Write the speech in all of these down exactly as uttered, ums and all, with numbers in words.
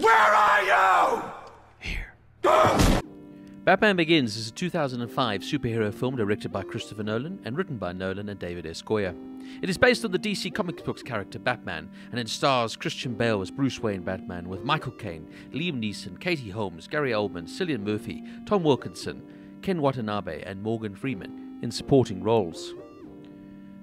Where are you? Here. Batman Begins is a two thousand five superhero film directed by Christopher Nolan and written by Nolan and David S. Goyer. It is based on the D C Comics books character Batman, and it stars Christian Bale as Bruce Wayne Batman with Michael Caine, Liam Neeson, Katie Holmes, Gary Oldman, Cillian Murphy, Tom Wilkinson, Ken Watanabe and Morgan Freeman in supporting roles.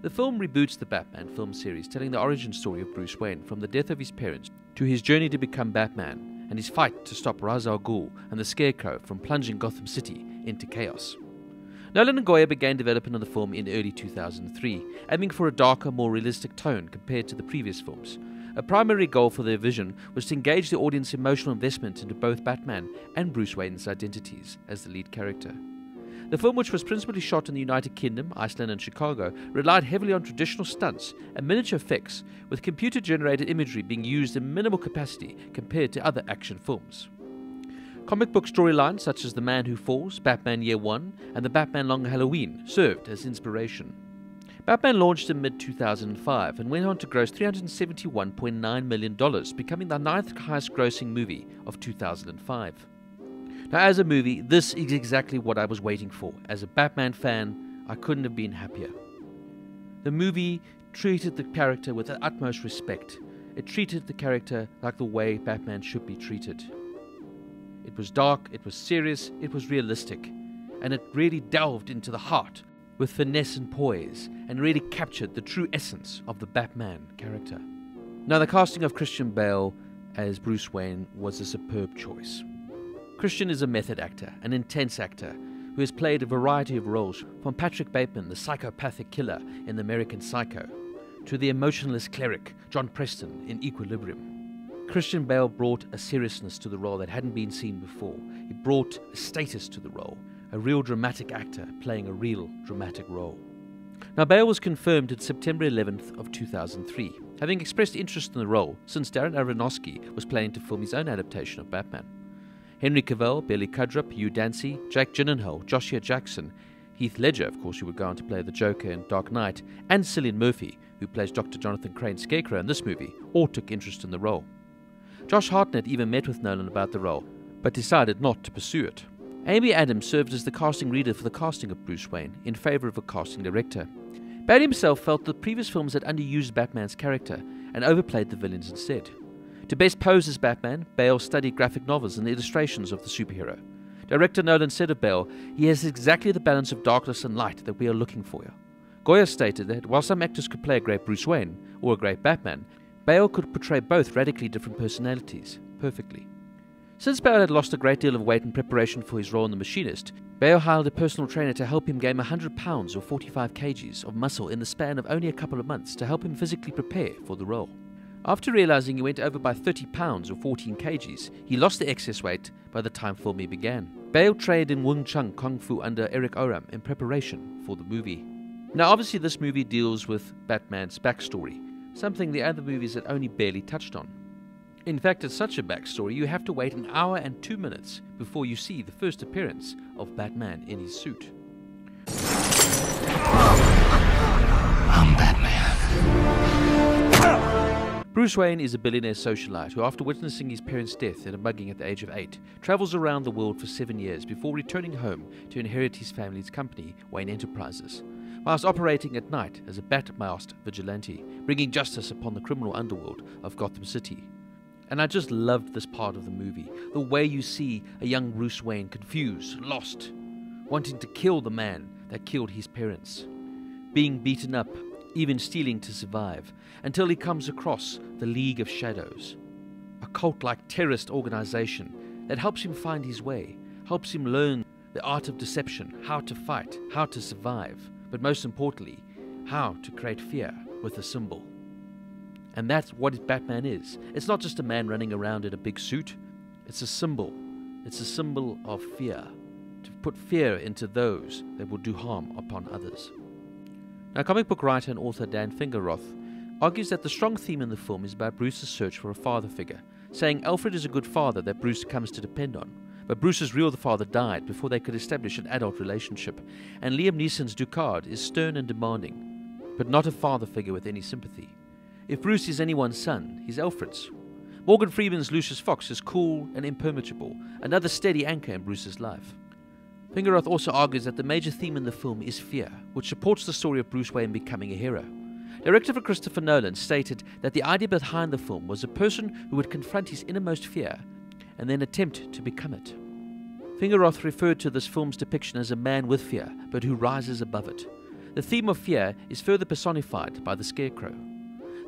The film reboots the Batman film series, telling the origin story of Bruce Wayne from the death of his parents to his journey to become Batman and his fight to stop Ra's al Ghul and the Scarecrow from plunging Gotham City into chaos. Nolan and Goyer began development on the film in early two thousand three, aiming for a darker, more realistic tone compared to the previous films. A primary goal for their vision was to engage the audience's emotional investment into both Batman and Bruce Wayne's identities as the lead character. The film, which was principally shot in the United Kingdom, Iceland and Chicago, relied heavily on traditional stunts and miniature effects, with computer-generated imagery being used in minimal capacity compared to other action films. Comic book storylines such as The Man Who Falls, Batman Year One and The Batman Long Halloween served as inspiration. Batman launched in mid two thousand five and went on to gross three hundred seventy-one point nine million dollars, becoming the ninth highest grossing movie of two thousand five. Now, as a movie, this is exactly what I was waiting for. As a Batman fan, I couldn't have been happier. The movie treated the character with the utmost respect. It treated the character like the way Batman should be treated. It was dark, it was serious, it was realistic, and it really delved into the heart with finesse and poise, and really captured the true essence of the Batman character. Now, the casting of Christian Bale as Bruce Wayne was a superb choice. Christian is a method actor, an intense actor, who has played a variety of roles, from Patrick Bateman, the psychopathic killer in The American Psycho, to the emotionless cleric, John Preston, in Equilibrium. Christian Bale brought a seriousness to the role that hadn't been seen before. He brought a status to the role, a real dramatic actor playing a real dramatic role. Now, Bale was confirmed on September eleventh of two thousand three, having expressed interest in the role since Darren Aronofsky was planning to film his own adaptation of Batman. Henry Cavill, Billy Crudup, Hugh Dancy, Jake Gyllenhaal, Joshua Jackson, Heath Ledger, of course, who would go on to play the Joker in Dark Knight, and Cillian Murphy, who plays Doctor Jonathan Crane, Scarecrow in this movie, all took interest in the role. Josh Hartnett even met with Nolan about the role, but decided not to pursue it. Amy Adams served as the casting reader for the casting of Bruce Wayne, in favour of a casting director. Bale himself felt that previous films had underused Batman's character and overplayed the villains instead. To best pose as Batman, Bale studied graphic novels and the illustrations of the superhero. Director Nolan said of Bale, "He has exactly the balance of darkness and light that we are looking for." Goyer stated that while some actors could play a great Bruce Wayne or a great Batman, Bale could portray both radically different personalities perfectly. Since Bale had lost a great deal of weight in preparation for his role in The Machinist, Bale hired a personal trainer to help him gain one hundred pounds or forty-five kilograms of muscle in the span of only a couple of months to help him physically prepare for the role. After realising he went over by thirty pounds or fourteen kilograms, he lost the excess weight by the time filming began. Bale trained in Wing Chun Kung Fu under Eric Oram in preparation for the movie. Now, obviously this movie deals with Batman's backstory, something the other movies had only barely touched on. In fact, it's such a backstory, you have to wait an hour and two minutes before you see the first appearance of Batman in his suit. I'm Batman. Bruce Wayne is a billionaire socialite who, after witnessing his parents' death in a mugging at the age of eight, travels around the world for seven years before returning home to inherit his family's company, Wayne Enterprises, whilst operating at night as a bat-masked vigilante, bringing justice upon the criminal underworld of Gotham City. And I just loved this part of the movie, the way you see a young Bruce Wayne confused, lost, wanting to kill the man that killed his parents, being beaten up, even stealing to survive, until he comes across the League of Shadows, a cult-like terrorist organization that helps him find his way, helps him learn the art of deception, how to fight, how to survive, but most importantly, how to create fear with a symbol. And that's what Batman is. It's not just a man running around in a big suit. It's a symbol. It's a symbol of fear, to put fear into those that will do harm upon others. Now, comic book writer and author Dan Fingeroth argues that the strong theme in the film is about Bruce's search for a father figure, saying Alfred is a good father that Bruce comes to depend on, but Bruce's real father died before they could establish an adult relationship, and Liam Neeson's Ducard is stern and demanding, but not a father figure with any sympathy. If Bruce is anyone's son, he's Alfred's. Morgan Freeman's Lucius Fox is cool and imperturbable, another steady anchor in Bruce's life. Fingeroth also argues that the major theme in the film is fear, which supports the story of Bruce Wayne becoming a hero. Director Christopher Nolan stated that the idea behind the film was a person who would confront his innermost fear and then attempt to become it. Fingeroth referred to this film's depiction as a man with fear, but who rises above it. The theme of fear is further personified by the Scarecrow.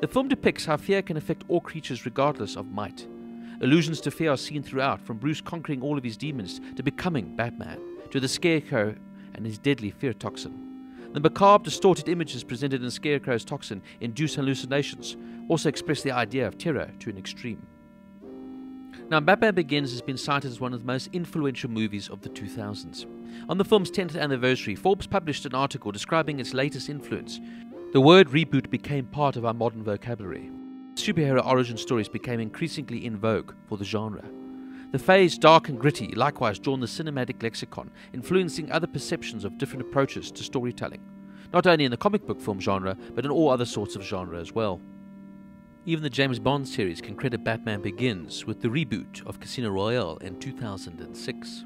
The film depicts how fear can affect all creatures regardless of might. Allusions to fear are seen throughout, from Bruce conquering all of his demons to becoming Batman, to the Scarecrow and his deadly fear toxin. The macabre, distorted images presented in Scarecrow's toxin induce hallucinations, also express the idea of terror to an extreme. Now, Batman Begins has been cited as one of the most influential movies of the two thousands. On the film's tenth anniversary, Forbes published an article describing its latest influence. The word reboot became part of our modern vocabulary. Superhero origin stories became increasingly in vogue for the genre. The phase dark and gritty likewise drawn the cinematic lexicon, influencing other perceptions of different approaches to storytelling, not only in the comic book film genre, but in all other sorts of genre as well. Even the James Bond series can credit Batman Begins with the reboot of Casino Royale in two thousand six.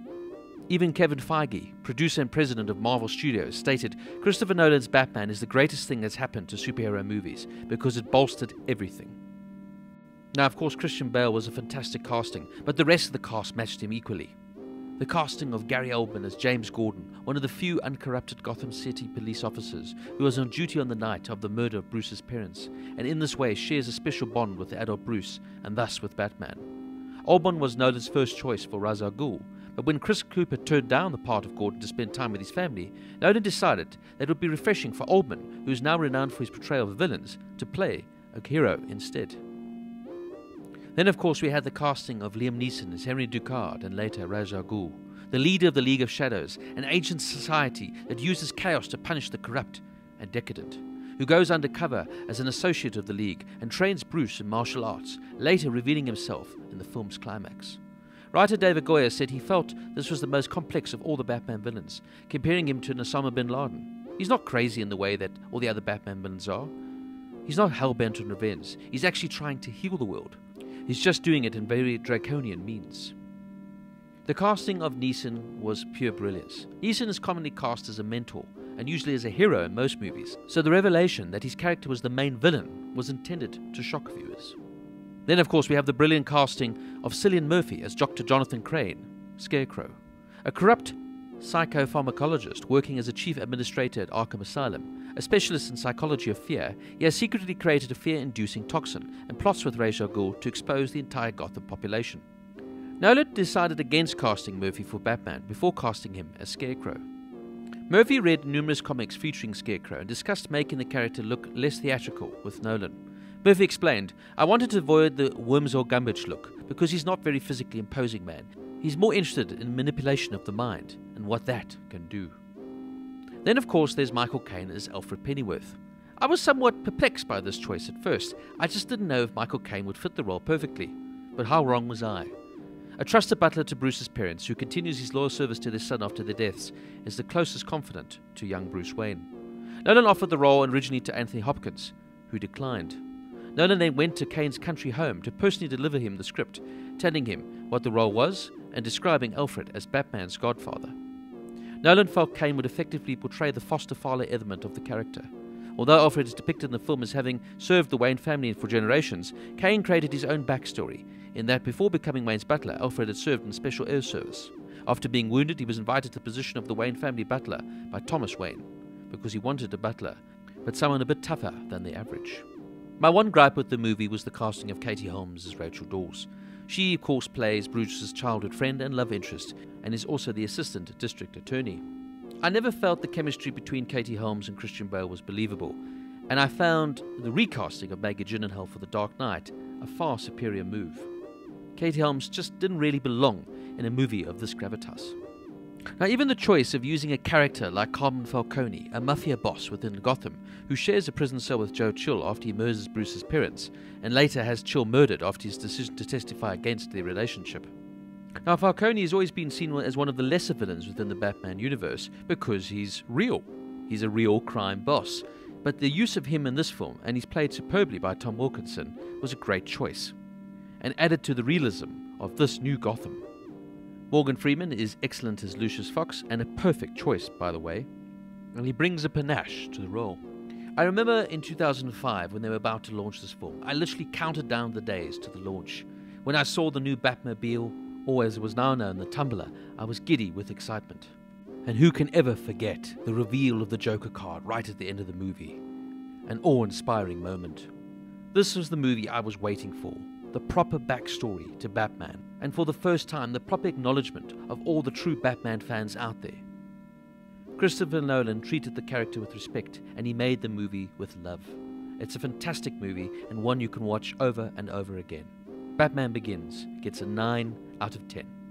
Even Kevin Feige, producer and president of Marvel Studios, stated, "Christopher Nolan's Batman is the greatest thing that's happened to superhero movies because it bolstered everything." Now, of course, Christian Bale was a fantastic casting, but the rest of the cast matched him equally. The casting of Gary Oldman as James Gordon, one of the few uncorrupted Gotham City police officers who was on duty on the night of the murder of Bruce's parents, and in this way shares a special bond with the adult Bruce, and thus with Batman. Oldman was Nolan's first choice for Ra's al Ghul, but when Chris Cooper turned down the part of Gordon to spend time with his family, Nolan decided that it would be refreshing for Oldman, who is now renowned for his portrayal of villains, to play a hero instead. Then, of course, we had the casting of Liam Neeson as Henry Ducard and later Ra's al Ghul, the leader of the League of Shadows, an ancient society that uses chaos to punish the corrupt and decadent, who goes undercover as an associate of the League and trains Bruce in martial arts, later revealing himself in the film's climax. Writer David Goyer said he felt this was the most complex of all the Batman villains, comparing him to Osama bin Laden. He's not crazy in the way that all the other Batman villains are. He's not hell-bent on revenge. He's actually trying to heal the world. He's just doing it in very draconian means. The casting of Neeson was pure brilliance. Neeson is commonly cast as a mentor, and usually as a hero in most movies, so the revelation that his character was the main villain was intended to shock viewers. Then, of course, we have the brilliant casting of Cillian Murphy as Doctor Jonathan Crane, Scarecrow, a corrupt psychopharmacologist working as a chief administrator at Arkham Asylum. A specialist in psychology of fear, he has secretly created a fear-inducing toxin and plots with Ra's al Ghul to expose the entire Gotham population. Nolan decided against casting Murphy for Batman before casting him as Scarecrow. Murphy read numerous comics featuring Scarecrow and discussed making the character look less theatrical with Nolan. Murphy explained, "I wanted to avoid the Worms or Gumbridge look because he's not a very physically imposing man. He's more interested in manipulation of the mind and what that can do." Then, of course, there's Michael Caine as Alfred Pennyworth. I was somewhat perplexed by this choice at first. I just didn't know if Michael Caine would fit the role perfectly. But how wrong was I? A trusted butler to Bruce's parents, who continues his loyal service to their son after their deaths, is the closest confidant to young Bruce Wayne. Nolan offered the role originally to Anthony Hopkins, who declined. Nolan then went to Caine's country home to personally deliver him the script, telling him what the role was and describing Alfred as Batman's godfather. Nolan felt Caine would effectively portray the foster-father element of the character. Although Alfred is depicted in the film as having served the Wayne family for generations, Caine created his own backstory, in that before becoming Wayne's butler, Alfred had served in Special Air Service. After being wounded, he was invited to the position of the Wayne family butler by Thomas Wayne, because he wanted a butler, but someone a bit tougher than the average. My one gripe with the movie was the casting of Katie Holmes as Rachel Dawes. She, of course, plays Bruce's childhood friend and love interest, and is also the assistant district attorney. I never felt the chemistry between Katie Holmes and Christian Bale was believable, and I found the recasting of Maggie Gyllenhaal for The Dark Knight a far superior move. Katie Holmes just didn't really belong in a movie of this gravitas. Now, even the choice of using a character like Carmen Falcone, a mafia boss within Gotham, who shares a prison cell with Joe Chill after he murders Bruce's parents, and later has Chill murdered after his decision to testify against their relationship. Now, Falcone has always been seen as one of the lesser villains within the Batman universe because he's real. He's a real crime boss. But the use of him in this film, and he's played superbly by Tom Wilkinson, was a great choice. and added to the realism of this new Gotham. Morgan Freeman is excellent as Lucius Fox, and a perfect choice, by the way, and he brings a panache to the role. I remember in two thousand five when they were about to launch this film, I literally counted down the days to the launch. When I saw the new Batmobile, or as it was now known, the Tumbler, I was giddy with excitement. And who can ever forget the reveal of the Joker card right at the end of the movie? An awe-inspiring moment. This was the movie I was waiting for, the proper backstory to Batman, and for the first time the proper acknowledgement of all the true Batman fans out there. Christopher Nolan treated the character with respect, and he made the movie with love. It's a fantastic movie, and one you can watch over and over again. Batman Begins gets a nine out of ten.